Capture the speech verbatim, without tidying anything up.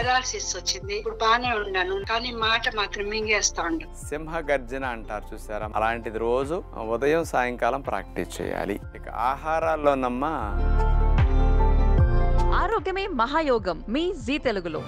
Paralysis వచ్చింది, ఇప్పుడు బానే ఉన్నాను కానీ మాట మాత్రం మింగేస్తా ఉండు. సింహ గర్జన అంటారు చూసారా, అలాంటిది రోజు ఉదయం సాయంకాలం ప్రాక్టీస్ చేయాలి. ఇక ఆహారాల్లోనమ్మా ఆరోగ్యమే మహాయోగం మీ జీ తెలుగులో.